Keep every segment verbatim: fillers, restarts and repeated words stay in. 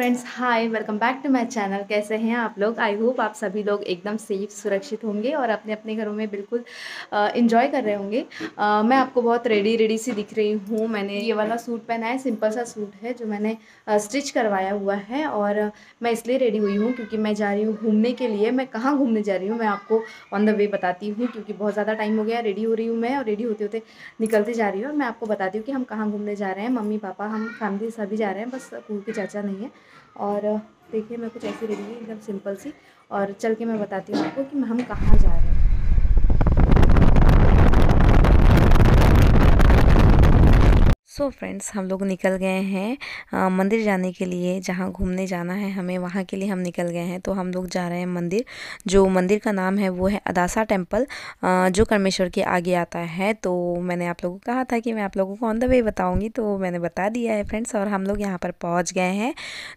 Friends hi, welcome back to my channel. कैसे हैं आप लोग? आई होप आप सभी लोग एकदम सेफ सुरक्षित होंगे और अपने अपने घरों में बिल्कुल एंजॉय कर रहे होंगे। आ, मैं आपको बहुत रेडी रेडी सी दिख रही हूँ। मैंने ये वाला सूट पहना है, सिंपल सा सूट है जो मैंने स्टिच करवाया हुआ है और मैं इसलिए रेडी हुई हूँ क्योंकि मैं जा रही हूँ घूमने के लिए। मैं कहाँ घूमने जा रही हूँ मैं आपको ऑन द वे बताती हूँ क्योंकि बहुत ज़्यादा टाइम हो गया। रेडी हो रही हूँ मैं और रेडी होते होते निकलते जा रही हूँ और मैं आपको बताती हूँ कि हम कहाँ घूमने जा रहे हैं। मम्मी पापा हम फैमिली सभी जा रहे हैं, बस कुहू की चाचा नहीं है। और देखिए मैं कुछ ऐसी रेडी एकदम सिंपल सी, और चल के मैं बताती हूँ आपको कि हम कहाँ जा रहे हैं। सो so फ्रेंड्स, हम लोग निकल गए हैं आ, मंदिर जाने के लिए। जहाँ घूमने जाना है हमें, वहाँ के लिए हम निकल गए हैं। तो हम लोग जा रहे हैं मंदिर, जो मंदिर का नाम है वो है अदासा टेम्पल, आ, जो कर्मेश्वर के आगे आता है। तो मैंने आप लोगों को कहा था कि मैं आप लोगों को ऑन द वे बताऊंगी, तो मैंने बता दिया है फ्रेंड्स। और हम लोग यहाँ पर पहुँच गए हैं।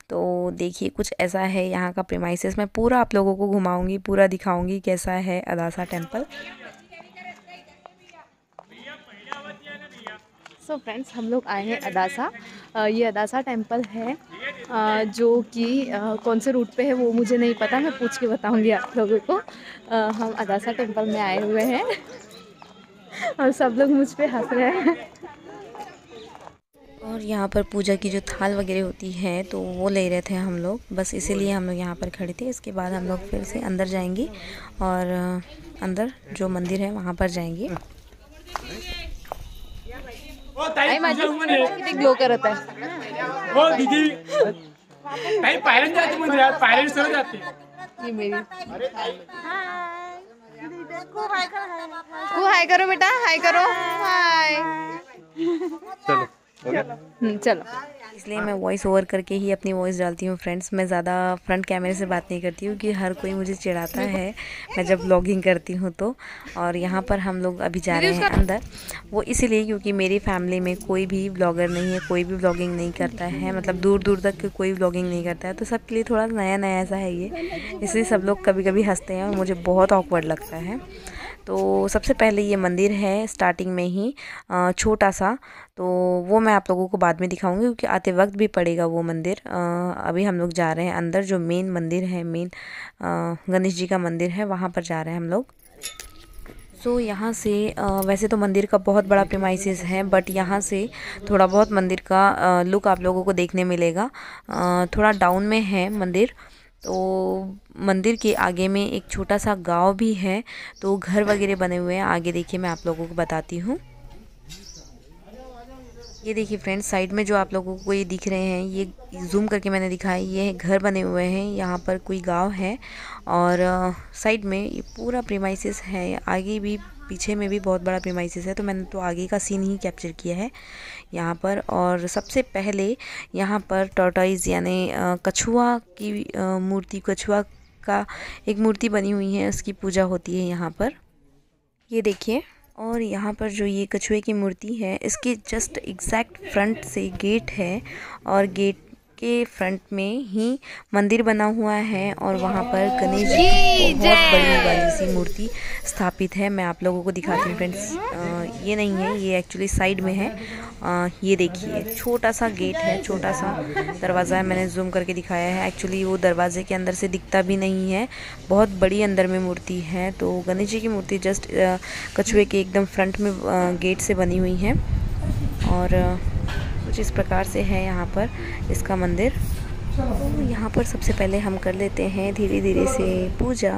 तो देखिए कुछ ऐसा है यहाँ का प्रीमाइसेस। मैं पूरा आप लोगों को घुमाऊँगी, पूरा दिखाऊँगी कैसा है Adasa temple. So so friends, हम लोग आए हैं अदासा। ये अदासा टेम्पल है जो कि कौन से रूट पे है वो मुझे नहीं पता, मैं पूछ के बताऊंगी आप लोगों को। हम अदासा टेम्पल में आए हुए हैं और सब लोग मुझ पे हंस रहे हैं। और यहाँ पर पूजा की जो थाल वगैरह होती है तो वो ले रहे थे हम लोग, बस इसीलिए हम लोग यहाँ पर खड़े थे। इसके बाद हम लोग फिर से अंदर जाएंगे और अंदर जो मंदिर है वहाँ पर जाएंगे। ग्लो करत आहे वो दीदी ताई पायरन जाते मंदिरात, पायरन सर जाते। ये मेरी कुहू हाय करो बेटा, हाय करो, हाय। चलो चलो, इसलिए मैं वॉइस ओवर करके ही अपनी वॉइस डालती हूँ फ्रेंड्स। मैं ज़्यादा फ्रंट कैमरे से बात नहीं करती हूँ कि हर कोई मुझे चिढ़ाता है मैं जब व्लॉगिंग करती हूँ तो। और यहाँ पर हम लोग अभी जा रहे हैं अंदर, वो इसीलिए क्योंकि मेरी फैमिली में कोई भी व्लॉगर नहीं है, कोई भी व्लॉगिंग नहीं करता है, मतलब दूर दूर तक कोई व्लॉगिंग नहीं करता है। तो सबके लिए थोड़ा नया नया ऐसा है ये, इसलिए सब लोग कभी कभी हंसते हैं और मुझे बहुत ऑकवर्ड लगता है। तो सबसे पहले ये मंदिर है स्टार्टिंग में ही, छोटा सा, तो वो मैं आप लोगों को बाद में दिखाऊंगी क्योंकि आते वक्त भी पड़ेगा वो मंदिर। अभी हम लोग जा रहे हैं अंदर, जो मेन मंदिर है, मेन गणेश जी का मंदिर है, वहाँ पर जा रहे हैं हम लोग। सो so, यहाँ से वैसे तो मंदिर का बहुत बड़ा प्रीमाइसेस है, बट यहाँ से थोड़ा बहुत मंदिर का लुक आप लोगों को देखने मिलेगा। थोड़ा डाउन में है मंदिर, तो मंदिर के आगे में एक छोटा सा गांव भी है, तो घर वगैरह बने हुए हैं आगे। देखिए मैं आप लोगों को बताती हूँ। ये देखिए फ्रेंड्स, साइड में जो आप लोगों को ये दिख रहे हैं, ये जूम करके मैंने दिखाई, ये घर बने हुए हैं, यहाँ पर कोई गांव है। और साइड में ये पूरा प्रीमाइसेस है, आगे भी पीछे में भी बहुत बड़ा प्रीमाइसेस है, तो मैंने तो आगे का सीन ही कैप्चर किया है यहाँ पर। और सबसे पहले यहाँ पर टॉर्टोइज यानी कछुआ की मूर्ति, कछुआ का एक मूर्ति बनी हुई है, उसकी पूजा होती है यहाँ पर। ये देखिए, और यहाँ पर जो ये कछुए की मूर्ति है, इसके जस्ट एग्जैक्ट फ्रंट से गेट है और गेट के फ्रंट में ही मंदिर बना हुआ है और वहाँ पर गणेश जी की बहुत बड़ी वाली सी मूर्ति स्थापित है। मैं आप लोगों को दिखाती हूँ फ्रेंड्स, ये नहीं है, ये एक्चुअली साइड में है। आ, ये देखिए छोटा सा गेट है, छोटा सा दरवाज़ा है, मैंने जूम करके दिखाया है। एक्चुअली वो दरवाजे के अंदर से दिखता भी नहीं है, बहुत बड़ी अंदर में मूर्ति है। तो गणेश जी की मूर्ति जस्ट कछुए के एकदम फ्रंट में आ, गेट से बनी हुई है और आ, कुछ इस प्रकार से है यहाँ पर इसका मंदिर। तो यहाँ पर सबसे पहले हम कर लेते हैं धीरे धीरे से पूजा।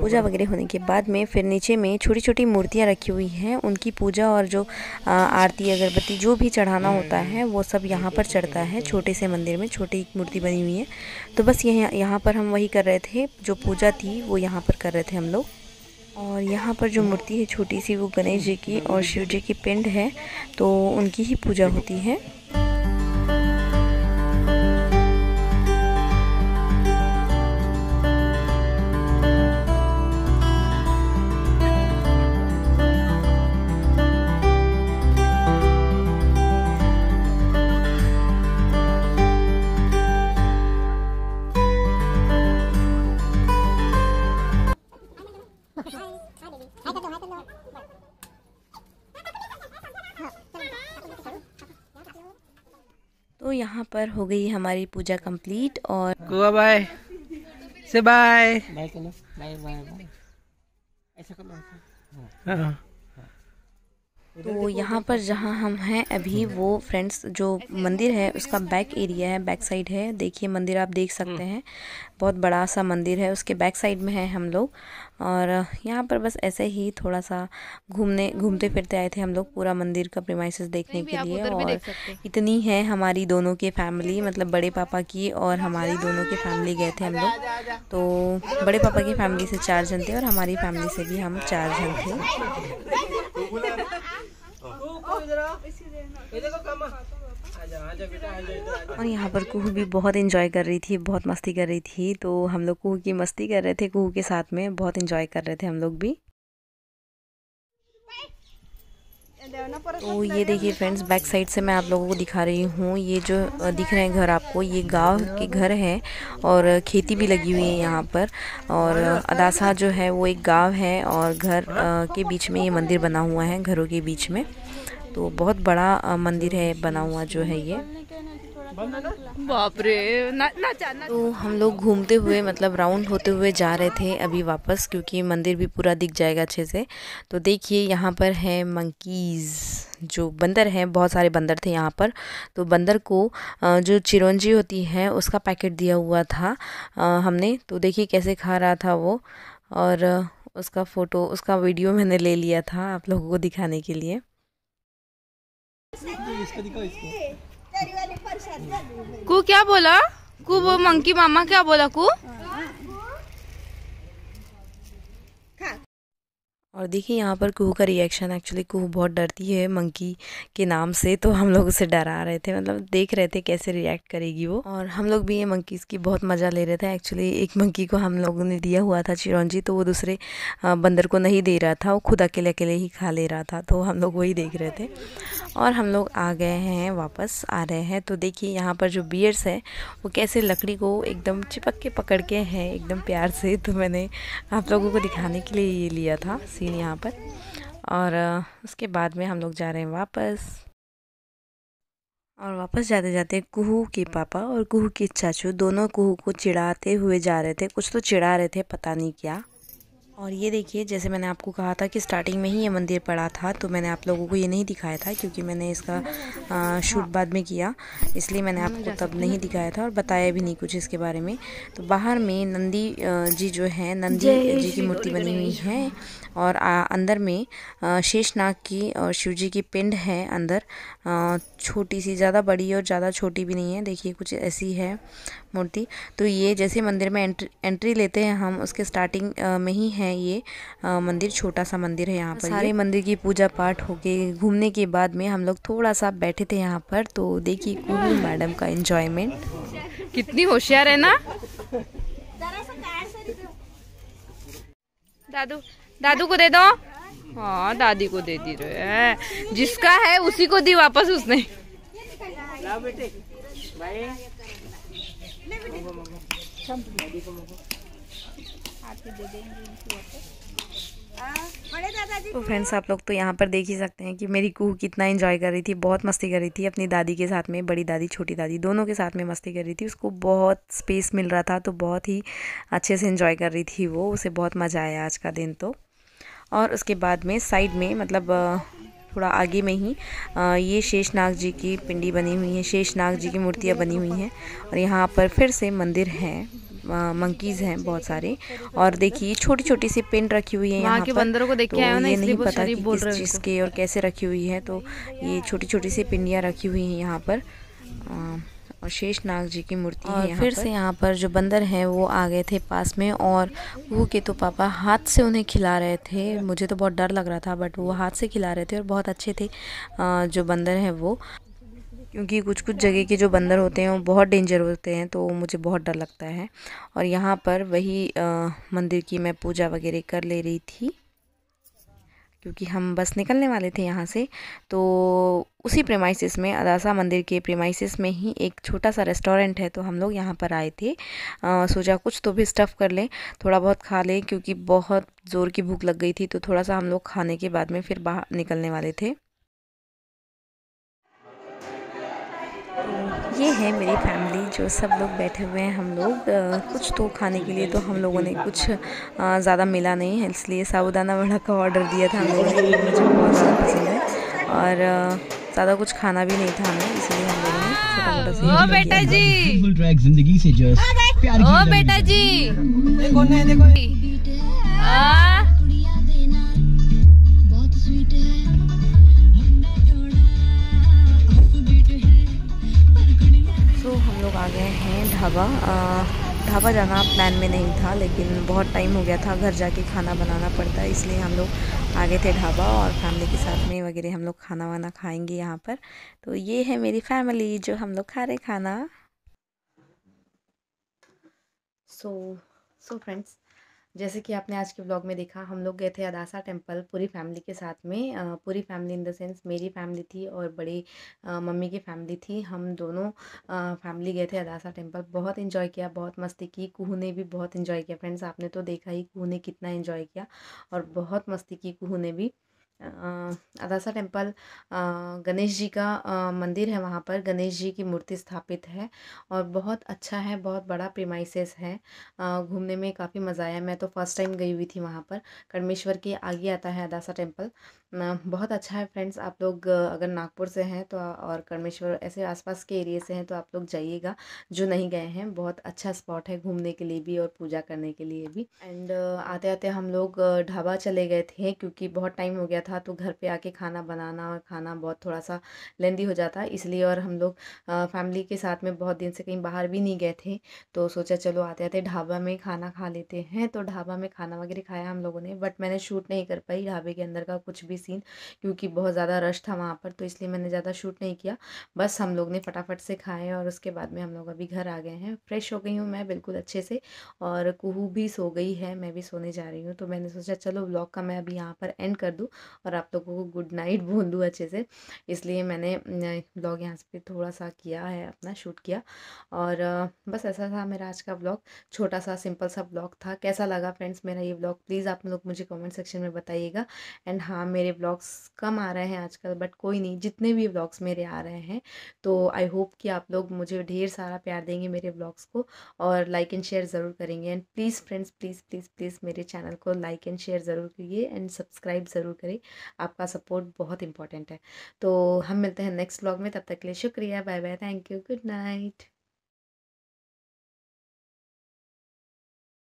पूजा वगैरह होने के बाद में फिर नीचे में छोटी छोटी मूर्तियाँ रखी हुई हैं, उनकी पूजा और जो आरती अगरबत्ती जो भी चढ़ाना होता है वो सब यहाँ पर चढ़ता है। छोटे से मंदिर में छोटी मूर्ति बनी हुई है। तो बस यहाँ यहाँ पर हम वही कर रहे थे, जो पूजा थी वो यहाँ पर कर रहे थे हम लोग। और यहाँ पर जो मूर्ति है छोटी सी वो गणेश जी की और शिव जी की पिंड है, तो उनकी ही पूजा होती है। तो यहाँ पर हो गई हमारी पूजा कंप्लीट। और गोवा बाय से बाय बाय करो, बाय बाय बाय ऐसा करो। हां, तो यहाँ पर जहाँ हम हैं अभी वो फ्रेंड्स जो मंदिर है उसका बैक एरिया है, बैक साइड है। देखिए मंदिर आप देख सकते हैं, बहुत बड़ा सा मंदिर है, उसके बैक साइड में है हम लोग। और यहाँ पर बस ऐसे ही थोड़ा सा घूमने घूमते फिरते आए थे हम लोग, पूरा मंदिर का प्रीमाइसेस देखने के लिए। और इतनी है हमारी दोनों की फैमिली, मतलब बड़े पापा की और हमारी दोनों की फैमिली गए थे हम लोग। तो बड़े पापा की फैमिली से चार जन थे और हमारी फैमिली से भी हम चार जन थे। और यहाँ पर कुहू भी बहुत एंजॉय कर रही थी, बहुत मस्ती कर रही थी। तो हम लोग कुहू की मस्ती कर रहे थे, कुहू के साथ में बहुत एंजॉय कर रहे थे हम लोग भी। तो ये देखिए फ्रेंड्स, बैक साइड से मैं आप लोगों को दिखा रही हूँ। ये जो दिख रहे हैं घर आपको, ये गांव के घर हैं और खेती भी लगी हुई है यहाँ पर। और अदासा जो है वो एक गांव है और घर के बीच में ये मंदिर बना हुआ है, घरों के बीच में। तो बहुत बड़ा मंदिर है बना हुआ जो है ये। बाप रे, ना, ना, ना। तो हम लोग घूमते हुए मतलब राउंड होते हुए जा रहे थे अभी वापस, क्योंकि मंदिर भी पूरा दिख जाएगा अच्छे से। तो देखिए यहाँ पर है मंकीज़, जो बंदर हैं, बहुत सारे बंदर थे यहाँ पर। तो बंदर को जो चिरंजी होती है उसका पैकेट दिया हुआ था हमने, तो देखिए कैसे खा रहा था वो। और उसका फ़ोटो, उसका वीडियो मैंने ले लिया था आप लोगों को दिखाने के लिए। कु क्या बोला, कु वो मंकी मामा क्या बोला कु। और देखिए यहाँ पर कुहू का रिएक्शन, एक्चुअली कुहू बहुत डरती है मंकी के नाम से, तो हम लोग उसे डरा रहे थे, मतलब देख रहे थे कैसे रिएक्ट करेगी वो। और हम लोग भी ये मंकीज़ की बहुत मज़ा ले रहे थे। एक्चुअली एक मंकी को हम लोगों ने दिया हुआ था चिरंजी, तो वो दूसरे बंदर को नहीं दे रहा था, वो खुद अकेले अकेले ही खा ले रहा था। तो हम लोग वही देख रहे थे। और हम लोग आ गए हैं, वापस आ रहे हैं। तो देखिए यहाँ पर जो बियर्स है वो कैसे लकड़ी को एकदम चिपक के पकड़ के हैं एकदम प्यार से। तो मैंने आप लोगों को दिखाने के लिए ये लिया था यहाँ पर। और उसके बाद में हम लोग जा रहे हैं वापस। और वापस जाते जाते कुहू के पापा और कुहू के चाचू दोनों कुहू को चिढ़ाते हुए जा रहे थे, कुछ तो चिढ़ा रहे थे, पता नहीं क्या। और ये देखिए, जैसे मैंने आपको कहा था कि स्टार्टिंग में ही ये मंदिर पड़ा था, तो मैंने आप लोगों को ये नहीं दिखाया था क्योंकि मैंने इसका शूट बाद में किया, इसलिए मैंने आपको तब नहीं दिखाया था और बताया भी नहीं कुछ इसके बारे में। तो बाहर में नंदी जी जो है, नंदी जी की मूर्ति बनी हुई है और अंदर में शेषनाग की और शिव जी की पिंड है अंदर, छोटी सी, ज़्यादा बड़ी और ज़्यादा छोटी भी नहीं है। देखिए कुछ ऐसी है मूर्ति। तो ये जैसे मंदिर में एंट्री एंट्री लेते हैं हम, उसके स्टार्टिंग में ही है ये आ, मंदिर, छोटा सा मंदिर है यहाँ पर। सारे मंदिर की पूजा पाठ होके घूमने के बाद में हम लोग थोड़ा सा बैठे थे यहाँ पर। तो देखिए कुहू मैडम का एंजॉयमेंट, कितनी होशियार है ना। दादू दादू को दे दो। हाँ, दादी को दे दी रहे, जिसका है उसी को दी वापस उसने। तो फ्रेंड्स आप लोग तो यहाँ पर देख ही सकते हैं कि मेरी कुहू कितना एंजॉय कर रही थी, बहुत मस्ती कर रही थी अपनी दादी के साथ में, बड़ी दादी छोटी दादी दोनों के साथ में मस्ती कर रही थी। उसको बहुत स्पेस मिल रहा था तो बहुत ही अच्छे से एंजॉय कर रही थी वो, उसे बहुत मज़ा आया आज का दिन तो। और उसके बाद में साइड में मतलब थोड़ा आगे में ही ये शेषनाग जी की पिंडी बनी हुई है, शेषनाग जी की मूर्तियाँ बनी हुई हैं। और यहाँ पर फिर से मंदिर हैं, मंकीज़ हैं बहुत सारे। और देखिए छोटी छोटी सी पिन रखी हुई है यहाँ के बंदरों को देख के आया ना, ये नहीं पता कि किस चीज़ के और कैसे रखी हुई है। तो ये छोटी छोटी सी पिंडियाँ रखी हुई हैं यहाँ पर, और शेषनाग जी की मूर्ति है। फिर से यहाँ पर जो बंदर हैं वो आ गए थे पास में, और वो के तो पापा हाथ से उन्हें खिला रहे थे। मुझे तो बहुत डर लग रहा था बट वो हाथ से खिला रहे थे और बहुत अच्छे थे जो बंदर हैं वो, क्योंकि कुछ कुछ जगह के जो बंदर होते हैं वो बहुत डेंजर होते हैं तो मुझे बहुत डर लगता है। और यहाँ पर वही आ, मंदिर की मैं पूजा वगैरह कर ले रही थी क्योंकि हम बस निकलने वाले थे यहाँ से। तो उसी प्रेमाइसिस में, अदासा मंदिर के प्रेमाइसिस में ही एक छोटा सा रेस्टोरेंट है, तो हम लोग यहाँ पर आए थे। आ, सोचा कुछ तो भी स्टफ़ कर लें, थोड़ा बहुत खा लें क्योंकि बहुत ज़ोर की भूख लग गई थी। तो थोड़ा सा हम लोग खाने के बाद में फिर बाहर निकलने वाले थे। ये है मेरी फैमिली जो सब लोग बैठे हुए हैं। हम लोग आ, कुछ तो खाने के लिए तो हम लोगों ने कुछ ज़्यादा मिला नहीं है, इसलिए साबूदाना वड़ा का ऑर्डर दिया था हम लोगों ने, मुझे बहुत ज़्यादा पसंद है। और ज़्यादा कुछ खाना भी नहीं था हमें, इसलिए हम लोगों ने छोटा मोटा सा। ओ बेटा जी, जिंदगी से जस्ट प्यार की। ओ बेटा जी, देखो ना देखो, आ बहुत स्वीट है। आ गए हैं ढाबा, ढाबा जाना प्लान में नहीं था लेकिन बहुत टाइम हो गया था, घर जाके खाना बनाना पड़ता है, इसलिए हम लोग आ गए थे ढाबा। और फैमिली के साथ में वगैरह हम लोग खाना वाना खाएंगे यहाँ पर। तो ये है मेरी फैमिली जो हम लोग खा रहे खाना। सो सो फ्रेंड्स, जैसे कि आपने आज के व्लॉग में देखा, हम लोग गए थे अदासा टेम्पल पूरी फैमिली के साथ में। पूरी फैमिली इन द सेंस मेरी फैमिली थी और बड़ी मम्मी की फैमिली थी, हम दोनों फैमिली गए थे अदासा टेम्पल। बहुत इन्जॉय किया, बहुत मस्ती की, कुहू ने भी बहुत इन्जॉय किया। फ्रेंड्स आपने तो देखा ही कुहू ने कितना इन्जॉय किया और बहुत मस्ती की कुहू ने भी। अदासा टेम्पल गणेश जी का आ, मंदिर है, वहाँ पर गणेश जी की मूर्ति स्थापित है और बहुत अच्छा है, बहुत बड़ा प्रीमाइसेस है। घूमने में काफ़ी मज़ा आया, मैं तो फर्स्ट टाइम गई हुई थी वहाँ पर। कर्मेश्वर के आगे आता है अदासा टेम्पल, बहुत अच्छा है। फ्रेंड्स आप लोग अगर नागपुर से हैं तो और कर्मेश्वर ऐसे आसपास के एरिया से हैं तो आप लोग जाइएगा जो नहीं गए हैं। बहुत अच्छा स्पॉट है घूमने के लिए भी और पूजा करने के लिए भी। एंड आते आते हम लोग ढाबा चले गए थे क्योंकि बहुत टाइम हो गया था, तो घर पे आके खाना बनाना और खाना बहुत थोड़ा सा लेंदी हो जाता इसलिए। और हम लोग फैमिली के साथ में बहुत दिन से कहीं बाहर भी नहीं गए थे तो सोचा चलो आते आते ढाबा में खाना खा लेते हैं। तो ढाबा में खाना वगैरह खाया हम लोगों ने, बट मैंने शूट नहीं कर पाई ढाबे के अंदर का कुछ भी सीन क्योंकि बहुत ज़्यादा रश था वहाँ पर, तो इसलिए मैंने ज़्यादा शूट नहीं किया। बस हम लोग ने फटाफट से खाए और उसके बाद में हम लोग अभी घर आ गए हैं। फ्रेश हो गई हूँ मैं बिल्कुल अच्छे से, और कुहू भी सो गई है, मैं भी सोने जा रही हूँ। तो मैंने सोचा चलो व्लॉग का मैं अभी यहाँ पर एंड कर दूँ और आप लोगों को गुड नाइट बोल दूँ अच्छे से, इसलिए मैंने ब्लॉग यहाँ पे थोड़ा सा किया है, अपना शूट किया। और बस ऐसा था मेरा आज का ब्लॉग, छोटा सा सिंपल सा ब्लॉग था। कैसा लगा फ्रेंड्स मेरा ये ब्लॉग, प्लीज़ आप लोग मुझे कमेंट सेक्शन में बताइएगा। एंड हाँ, मेरे ब्लॉग्स कम आ रहे हैं आजकल बट कोई नहीं, जितने भी ब्लॉग्स मेरे आ रहे हैं तो आई होप कि आप लोग मुझे ढेर सारा प्यार देंगे मेरे ब्लॉग्स को, और लाइक एंड शेयर ज़रूर करेंगे। And please friends please please please मेरे चैनल को लाइक एंड शेयर ज़रूर कीजिए एंड सब्सक्राइब ज़रूर करें, आपका सपोर्ट बहुत इंपॉर्टेंट है। तो हम मिलते हैं नेक्स्ट व्लॉग में, तब तक के लिए शुक्रिया, bye bye, thank you, good night.